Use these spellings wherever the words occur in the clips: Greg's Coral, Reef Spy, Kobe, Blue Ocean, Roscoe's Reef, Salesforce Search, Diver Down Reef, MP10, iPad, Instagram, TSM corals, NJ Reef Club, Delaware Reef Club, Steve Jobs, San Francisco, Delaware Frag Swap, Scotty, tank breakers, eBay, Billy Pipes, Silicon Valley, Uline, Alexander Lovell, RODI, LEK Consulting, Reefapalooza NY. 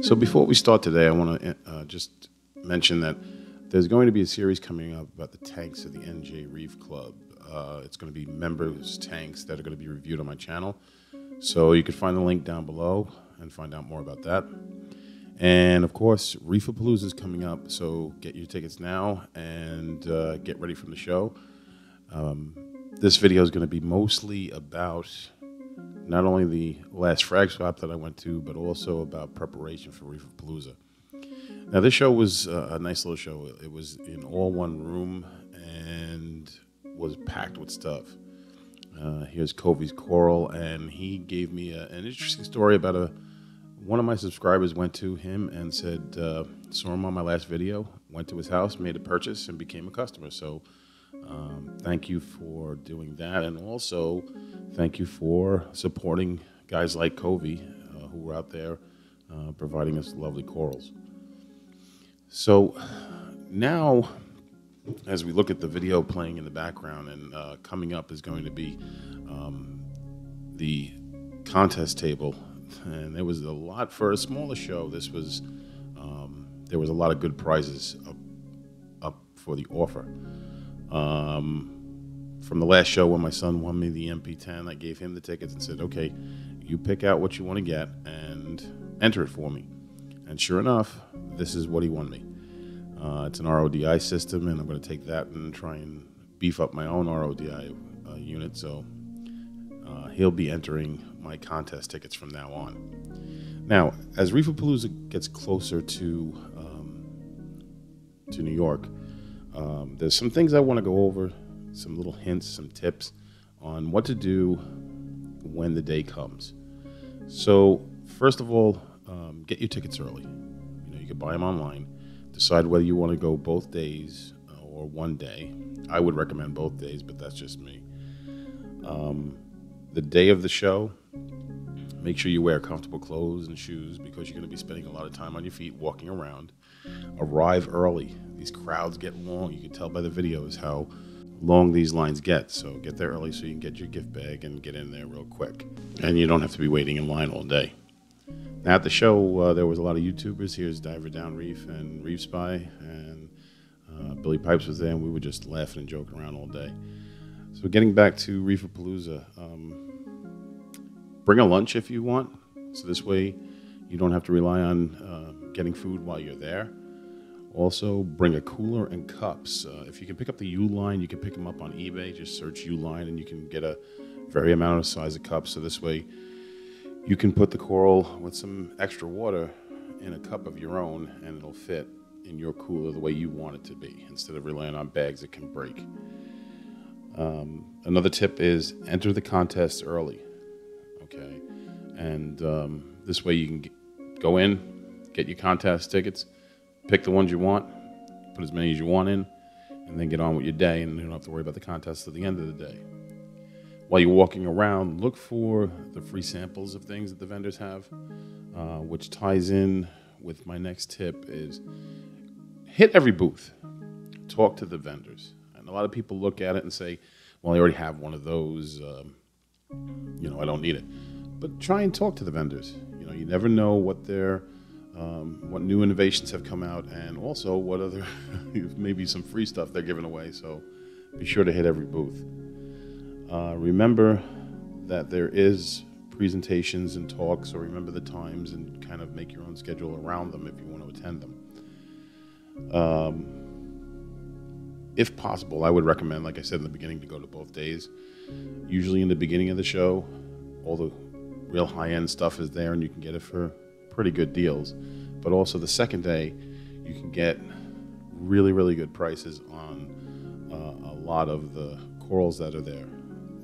So before we start today, I want to just mention that there's going to be a series coming up about the tanks of the NJ Reef Club. It's going to be members' tanks that are going to be reviewed on my channel. So you can find the link down below and find out more about that. And of course, Reefapalooza is coming up, so get your tickets now and get ready for the show. This video is going to be mostly about not only the last frag swap that I went to, but also about preparation for Reefapalooza. Now, this show was a nice little show. It was in all one room and was packed with stuff. Here's Covey's Coral, and he gave me an interesting story about one of my subscribers went to him and said, saw him on my last video, went to his house, made a purchase, and became a customer. So thank you for doing that. And also thank you for supporting guys like Kobe who were out there providing us lovely corals. So now, as we look at the video playing in the background, and coming up is going to be the contest table. And there was a lot for a smaller show. This was there was a lot of good prizes up for the offer. From the last show when my son won me the MP10, I gave him the tickets and said, "Okay, you pick out what you want to get and enter it for me." And sure enough, this is what he won me. It's an RODI system, and I'm going to take that and try and beef up my own RODI unit. So he'll be entering my contest tickets from now on. Now, as Reefapalooza gets closer to New York, there's some things I want to go over, some little hints, some tips on what to do when the day comes. So, first of all, get your tickets early. You know, you can buy them online. Decide whether you want to go both days or one day. I would recommend both days, but that's just me. The day of the show, make sure you wear comfortable clothes and shoes because you're going to be spending a lot of time on your feet walking around. Arrive early. These crowds get long. You can tell by the videos how long these lines get. So get there early so you can get your gift bag and get in there real quick. And you don't have to be waiting in line all day. Now at the show, there was a lot of YouTubers. Here's Diver Down Reef and Reef Spy. And Billy Pipes was there, and we were just laughing and joking around all day. So getting back to Reefapalooza, bring a lunch if you want. So this way you don't have to rely on getting food while you're there. Also bring a cooler and cups. If you can pick up the Uline, you can pick them up on eBay. Just search Uline and you can get a very amount of size of cups. So this way you can put the coral with some extra water in a cup of your own and it'll fit in your cooler the way you want it to be instead of relying on bags that can break. Another tip is enter the contest early, okay? And this way you can go in, get your contest tickets, pick the ones you want, put as many as you want in, and then get on with your day, and you don't have to worry about the contest at the end of the day. While you're walking around, look for the free samples of things that the vendors have, which ties in with my next tip is hit every booth. Talk to the vendors. A lot of people look at it and say, well, I already have one of those, you know, I don't need it. But try and talk to the vendors. You know, you never know what their, what new innovations have come out, and also what other, maybe some free stuff they're giving away. So be sure to hit every booth. Remember that there is presentations and talks, so remember the times and kind of make your own schedule around them if you want to attend them. If possible, I would recommend, like I said in the beginning, to go to both days. Usually in the beginning of the show, all the real high-end stuff is there and you can get it for pretty good deals. But also the second day, you can get really, really good prices on a lot of the corals that are there.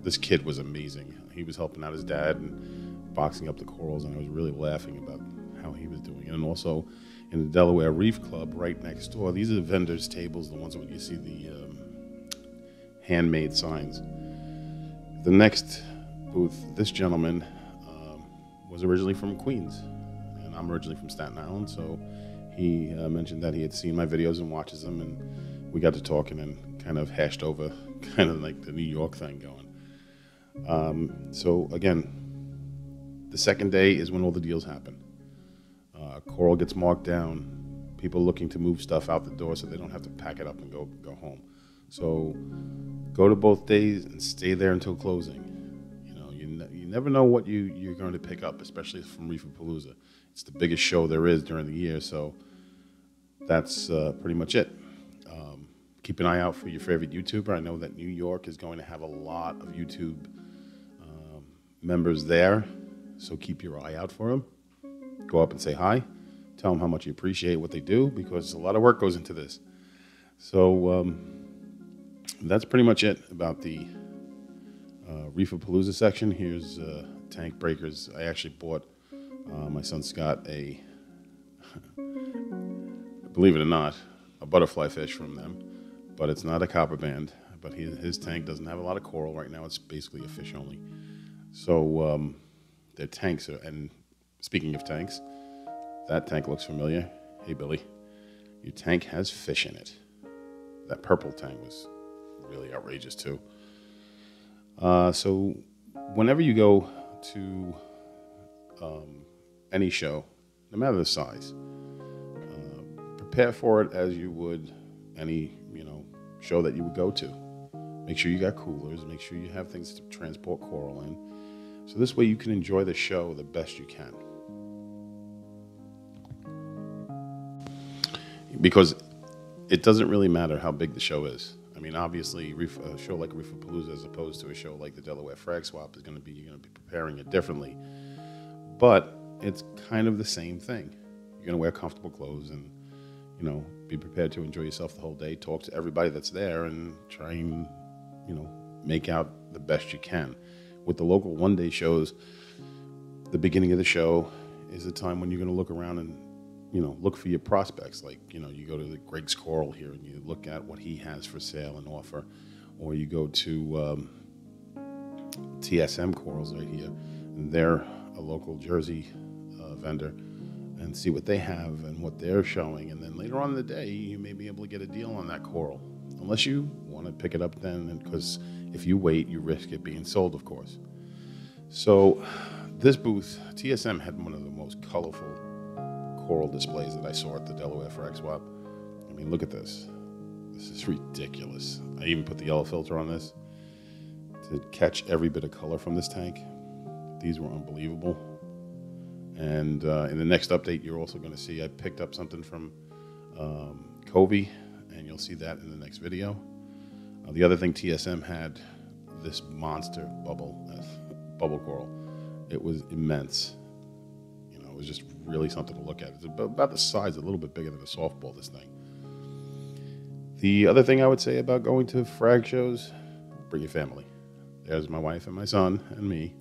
This kid was amazing. He was helping out his dad and boxing up the corals, and I was really laughing about how he was doing it. And also, in the Delaware Reef Club right next door. These are the vendors' tables, the ones where you see the handmade signs. The next booth, this gentleman was originally from Queens, and I'm originally from Staten Island, so he mentioned that he had seen my videos and watches them, and we got to talking and kind of hashed over kind of like the New York thing going. So again, the second day is when all the deals happen. coral gets marked down, people looking to move stuff out the door so they don't have to pack it up and go home. So go to both days and stay there until closing. You know, you never know what you're going to pick up, especially from Reefapalooza. It's the biggest show there is during the year, so that's pretty much it. Keep an eye out for your favorite YouTuber. I know that New York is going to have a lot of YouTube members there, so keep your eye out for them. Go up and say hi. Tell them how much you appreciate what they do, because a lot of work goes into this. So that's pretty much it about the Reefapalooza section. Here's tank breakers. I actually bought my son Scott a, believe it or not, a butterfly fish from them, but it's not a copper band. But his tank doesn't have a lot of coral right now. It's basically a fish only. So their tanks are, and speaking of tanks, that tank looks familiar. Hey, Billy, your tank has fish in it. That purple tank was really outrageous too. So whenever you go to any show, no matter the size, prepare for it as you would any, you know, show that you would go to. Make sure you got coolers, make sure you have things to transport coral in. So this way you can enjoy the show the best you can. Because it doesn't really matter how big the show is. I mean, obviously, a show like Reefapalooza as opposed to a show like the Delaware Frag Swap is going to be, you're going to be preparing it differently. But it's kind of the same thing. You're going to wear comfortable clothes and, you know, be prepared to enjoy yourself the whole day, talk to everybody that's there, and try and, you know, make out the best you can. With the local one-day shows, the beginning of the show is the time when you're going to look around and, you know, look for your prospects. Like, you know, you go to the Greg's Coral here and you look at what he has for sale and offer, or you go to TSM corals right here, and they're a local Jersey vendor, and see what they have and what they're showing. And then later on in the day, you may be able to get a deal on that coral, unless you want to pick it up then, because if you wait, you risk it being sold, of course. So this booth, TSM, had one of the most colorful coral displays that I saw at the Delaware Frag Swap. I mean, look at this. This is ridiculous. I even put the yellow filter on this to catch every bit of color from this tank. These were unbelievable. And in the next update, you're also going to see I picked up something from Kobe, and you'll see that in the next video. The other thing, TSM had this monster bubble coral. It was immense. You know, it was just really something to look at. It's about the size, a little bit bigger than a softball, this thing. The other thing I would say about going to frag shows, bring your family. There's my wife and my son and me,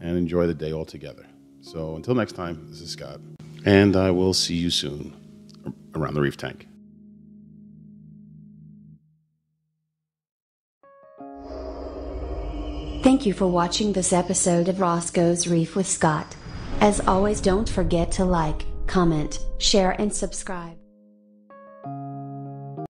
and enjoy the day all together. So until next time, this is Scott, and I will see you soon around the reef tank. Thank you for watching this episode of Roscoe's Reef with Scott. As always, don't forget to like, comment, share, and subscribe.